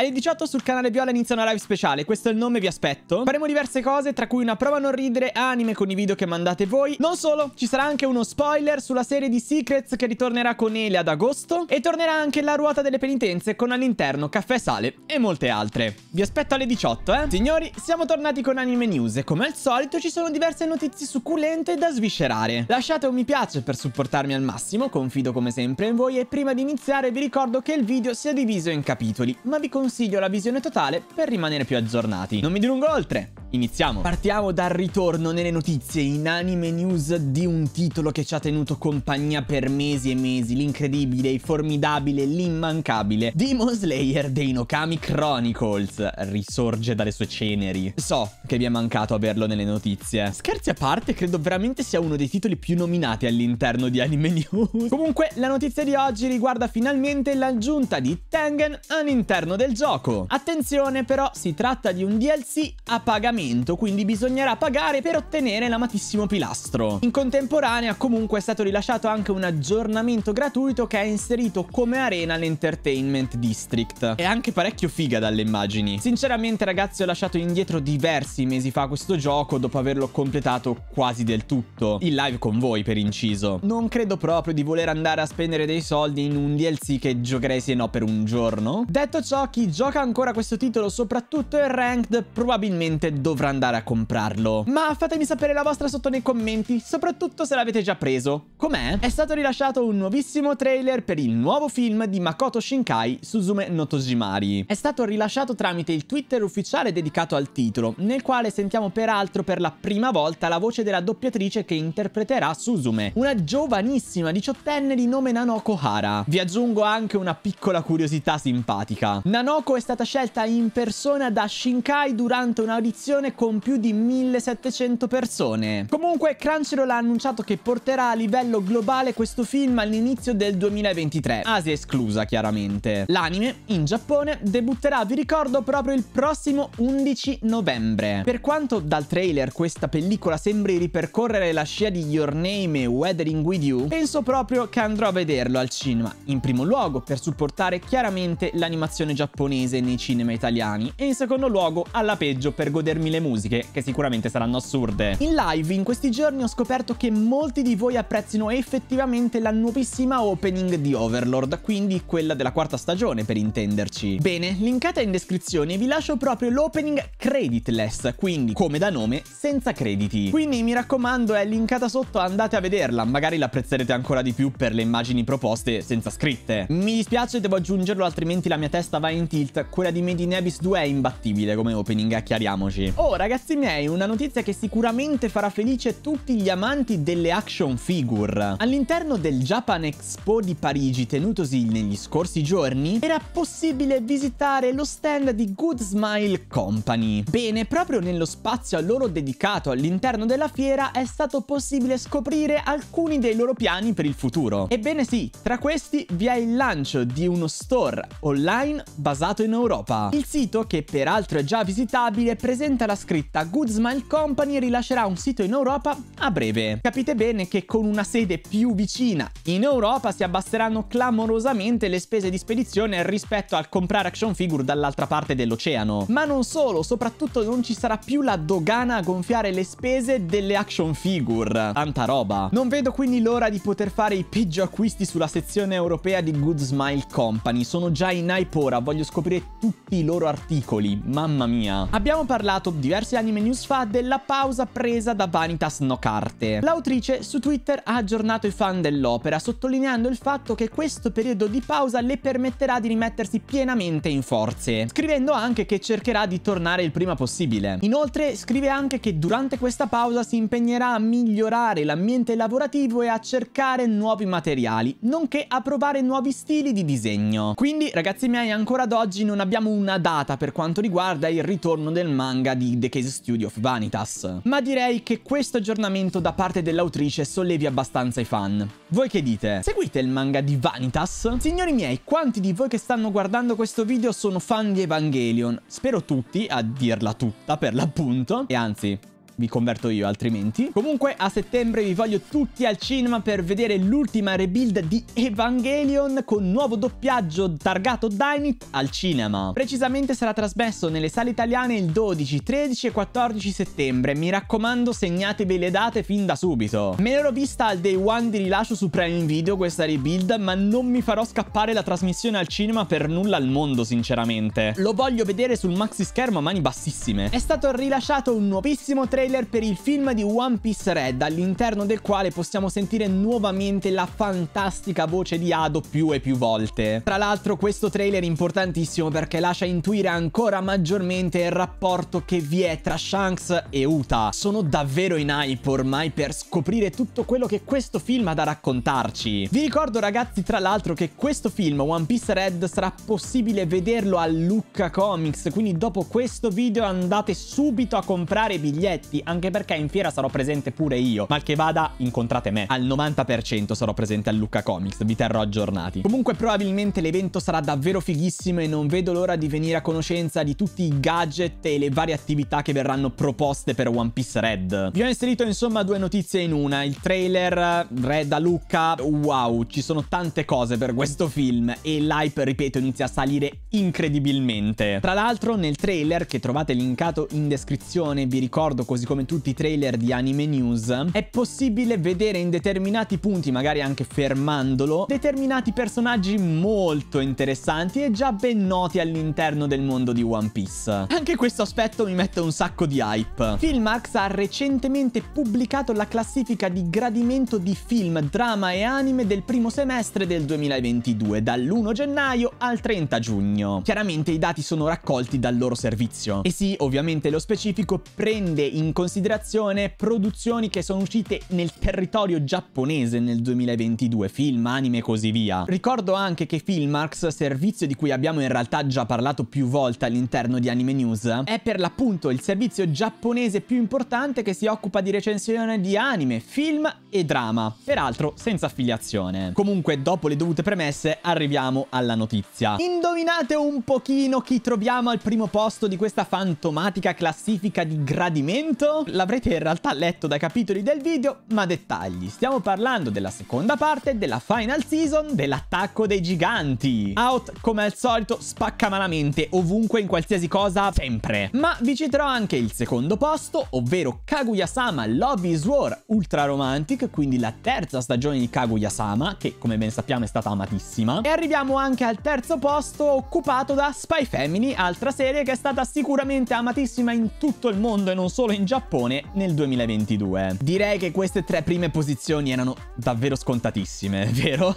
Alle 18 sul canale Viola inizia una live speciale, questo è il nome, vi aspetto. Faremo diverse cose, tra cui una prova a non ridere, anime con i video che mandate voi. Non solo, ci sarà anche uno spoiler sulla serie di Secrets che ritornerà con Ele ad agosto. E tornerà anche la ruota delle penitenze con all'interno caffè, sale e molte altre. Vi aspetto alle 18, eh? Signori, siamo tornati con anime news e come al solito ci sono diverse notizie succulente da sviscerare. Lasciate un mi piace per supportarmi al massimo, confido come sempre in voi e prima di iniziare vi ricordo che il video sia diviso in capitoli, ma vi consiglio la visione totale per rimanere più aggiornati. Non mi dilungo oltre, iniziamo! Partiamo dal ritorno nelle notizie in anime news di un titolo che ci ha tenuto compagnia per mesi e mesi, l'incredibile, il formidabile, l'immancabile Demon Slayer: The Hinokami Chronicles risorge dalle sue ceneri. So che vi è mancato averlo nelle notizie. Scherzi a parte, credo veramente sia uno dei titoli più nominati all'interno di anime news. Comunque, la notizia di oggi riguarda finalmente l'aggiunta di Tengen all'interno del gioco. Attenzione però, si tratta di un DLC a pagamento, quindi bisognerà pagare per ottenere l'amatissimo pilastro. In contemporanea comunque è stato rilasciato anche un aggiornamento gratuito che ha inserito come arena l'Entertainment District. È anche parecchio figa dalle immagini. Sinceramente ragazzi, ho lasciato indietro diversi mesi fa questo gioco dopo averlo completato quasi del tutto, in live con voi per inciso. Non credo proprio di voler andare a spendere dei soldi in un DLC che giocherei se no per un giorno. Detto ciò, chi gioca ancora questo titolo, soprattutto il ranked, probabilmente dovrà andare a comprarlo. Ma fatemi sapere la vostra sotto nei commenti, soprattutto se l'avete già preso. Com'è? È stato rilasciato un nuovissimo trailer per il nuovo film di Makoto Shinkai, Suzume no Tojimari. È stato rilasciato tramite il Twitter ufficiale dedicato al titolo, nel quale sentiamo peraltro per la prima volta la voce della doppiatrice che interpreterà Suzume, una giovanissima 18enne di nome Nanoko Hara. Vi aggiungo anche una piccola curiosità simpatica. Nanoko è stata scelta in persona da Shinkai durante un'audizione con più di 1700 persone. Comunque Crunchyroll ha annunciato che porterà a livello globale questo film all'inizio del 2023, Asia esclusa chiaramente. L'anime in Giappone debutterà, vi ricordo, proprio il prossimo 11 novembre. Per quanto dal trailer questa pellicola sembri ripercorrere la scia di Your Name e Weathering With You, penso proprio che andrò a vederlo al cinema, in primo luogo per supportare chiaramente l'animazione giapponese nei cinema italiani e in secondo luogo alla peggio per godermi le musiche, che sicuramente saranno assurde. In live in questi giorni ho scoperto che molti di voi apprezzino effettivamente la nuovissima opening di Overlord, quindi quella della quarta stagione per intenderci. Bene, linkata in descrizione vi lascio proprio l'opening creditless, quindi come da nome senza crediti. Quindi mi raccomando, è linkata sotto, andate a vederla, magari l'apprezzerete ancora di più per le immagini proposte senza scritte. Mi dispiace, devo aggiungerlo, altrimenti la mia testa va in tilt. Quella di Made in Abyss 2 è imbattibile come opening, chiariamoci. Oh ragazzi miei, una notizia che sicuramente farà felice tutti gli amanti delle action figure. All'interno del Japan Expo di Parigi, tenutosi negli scorsi giorni, era possibile visitare lo stand di Good Smile Company. Bene, proprio nello spazio a loro dedicato all'interno della fiera è stato possibile scoprire alcuni dei loro piani per il futuro. Ebbene sì, tra questi vi è il lancio di uno store online basato in Europa. Il sito, che peraltro è già visitabile, presenta la scritta Good Smile Company e rilascerà un sito in Europa a breve. Capite bene che con una sede più vicina in Europa si abbasseranno clamorosamente le spese di spedizione rispetto al comprare action figure dall'altra parte dell'oceano. Ma non solo, soprattutto non ci sarà più la dogana a gonfiare le spese delle action figure. Tanta roba. Non vedo quindi l'ora di poter fare i peggio acquisti sulla sezione europea di Good Smile Company. Sono già in hype ora, voglio scoprire tutti i loro articoli, mamma mia. Abbiamo parlato diversi anime news fa della pausa presa da Vanitas no Carte. L'autrice su Twitter ha aggiornato i fan dell'opera, sottolineando il fatto che questo periodo di pausa le permetterà di rimettersi pienamente in forze, scrivendo anche che cercherà di tornare il prima possibile. Inoltre scrive anche che durante questa pausa si impegnerà a migliorare l'ambiente lavorativo e a cercare nuovi materiali, nonché a provare nuovi stili di disegno. Quindi ragazzi miei, ancora ad oggi non abbiamo una data per quanto riguarda il ritorno del manga di The Case Study of Vanitas, ma direi che questo aggiornamento da parte dell'autrice sollevi abbastanza i fan. Voi che dite? Seguite il manga di Vanitas? Signori miei, quanti di voi che stanno guardando questo video sono fan di Evangelion? Spero tutti, a dirla tutta per l'appunto, e anzi... vi converto io altrimenti. Comunque a settembre vi voglio tutti al cinema per vedere l'ultima rebuild di Evangelion con nuovo doppiaggio targato Dynit al cinema. Precisamente sarà trasmesso nelle sale italiane il 12, 13 e 14 settembre. Mi raccomando, segnatevi le date fin da subito. Me l'ero vista al day one di rilascio su Prime Video questa rebuild, ma non mi farò scappare la trasmissione al cinema per nulla al mondo sinceramente. Lo voglio vedere sul maxi schermo a mani bassissime. È stato rilasciato un nuovissimo trailer per il film di One Piece RED, all'interno del quale possiamo sentire nuovamente la fantastica voce di Ado più e più volte. Tra l'altro questo trailer è importantissimo perché lascia intuire ancora maggiormente il rapporto che vi è tra Shanks e Uta. Sono davvero in hype ormai per scoprire tutto quello che questo film ha da raccontarci. Vi ricordo ragazzi tra l'altro che questo film One Piece Red sarà possibile vederlo a Lucca Comics, quindi dopo questo video andate subito a comprare i biglietti, anche perché in fiera sarò presente pure io. Mal che vada incontrate me, al 90% sarò presente a Lucca Comics, vi terrò aggiornati. Comunque probabilmente l'evento sarà davvero fighissimo e non vedo l'ora di venire a conoscenza di tutti i gadget e le varie attività che verranno proposte per One Piece Red. Vi ho inserito insomma due notizie in una, il trailer Red a Lucca, wow, ci sono tante cose per questo film e l'hype, ripeto, inizia a salire incredibilmente. Tra l'altro nel trailer, che trovate linkato in descrizione, vi ricordo così come tutti i trailer di Anime News, è possibile vedere in determinati punti, magari anche fermandolo, determinati personaggi molto interessanti e già ben noti all'interno del mondo di One Piece. Anche questo aspetto mi mette un sacco di hype. Filmarks ha recentemente pubblicato la classifica di gradimento di film, drama e anime del primo semestre del 2022, dall'1 gennaio al 30 giugno. Chiaramente i dati sono raccolti dal loro servizio. E sì, ovviamente lo specifico prende in considerazione produzioni che sono uscite nel territorio giapponese nel 2022, film, anime e così via. Ricordo anche che Filmarks, servizio di cui abbiamo in realtà già parlato più volte all'interno di Anime News, è per l'appunto il servizio giapponese più importante che si occupa di recensione di anime, film e drama, peraltro senza affiliazione. Comunque dopo le dovute premesse arriviamo alla notizia. Indovinate un pochino chi troviamo al primo posto di questa fantomatica classifica di gradimento? L'avrete in realtà letto dai capitoli del video, ma dettagli. Stiamo parlando della seconda parte della final season dell'Attacco dei Giganti. Out come al solito spacca malamente ovunque in qualsiasi cosa sempre, ma vi citerò anche il secondo posto, ovvero Kaguya-sama Love is War Ultra Romantic, quindi la terza stagione di Kaguya-sama, che come ben sappiamo è stata amatissima. E arriviamo anche al terzo posto occupato da Spy Family, altra serie che è stata sicuramente amatissima in tutto il mondo e non solo in Giappone nel 2022. Direi che queste tre prime posizioni erano davvero scontatissime, vero?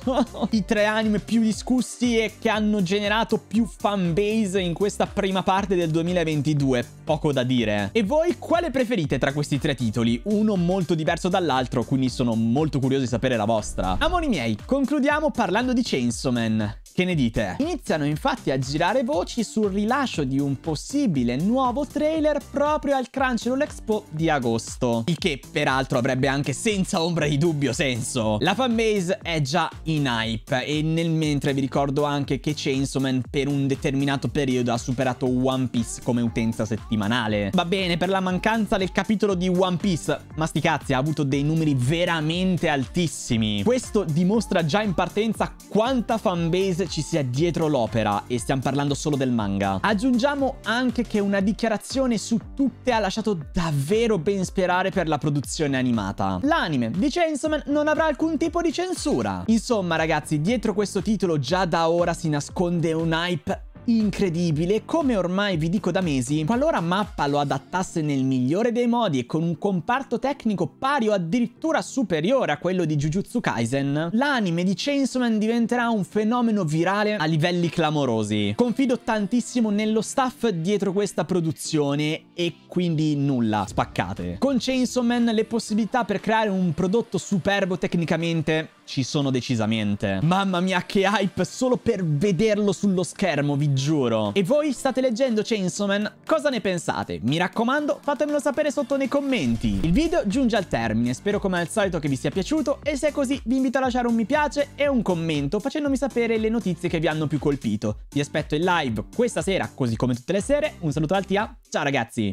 I tre anime più discussi e che hanno generato più fanbase in questa prima parte del 2022, poco da dire. E voi quale preferite tra questi tre titoli? Uno molto diverso dall'altro, quindi sono molto curioso di sapere la vostra. Amori miei, concludiamo parlando di Chainsaw Man. Che ne dite? Iniziano infatti a girare voci sul rilascio di un possibile nuovo trailer proprio al Crunchyroll Expo di agosto, il che peraltro avrebbe anche senza ombra di dubbio senso. La fanbase è già in hype e nel mentre vi ricordo anche che Chainsaw Man per un determinato periodo ha superato One Piece come utenza settimanale. Va bene per la mancanza del capitolo di One Piece, ma sti cazzi, ha avuto dei numeri veramente altissimi. Questo dimostra già in partenza quanta fanbase ci sia dietro l'opera, e stiamo parlando solo del manga. Aggiungiamo anche che una dichiarazione su tutte ha lasciato davvero ben sperare per la produzione animata. L'anime di Chainsaw Man non avrà alcun tipo di censura. Insomma ragazzi, dietro questo titolo già da ora si nasconde un hype incredibile, come ormai vi dico da mesi. Qualora Mappa lo adattasse nel migliore dei modi e con un comparto tecnico pari o addirittura superiore a quello di Jujutsu Kaisen, l'anime di Chainsaw Man diventerà un fenomeno virale a livelli clamorosi. Confido tantissimo nello staff dietro questa produzione e quindi nulla, spaccate. Con Chainsaw Man le possibilità per creare un prodotto superbo tecnicamente ci sono decisamente. Mamma mia che hype solo per vederlo sullo schermo, vi giuro. E voi state leggendo Chainsaw Man? Cosa ne pensate? Mi raccomando, fatemelo sapere sotto nei commenti. Il video giunge al termine, spero come al solito che vi sia piaciuto e se è così vi invito a lasciare un mi piace e un commento facendomi sapere le notizie che vi hanno più colpito. Vi aspetto in live questa sera così come tutte le sere. Un saluto dal TIA, ciao ragazzi!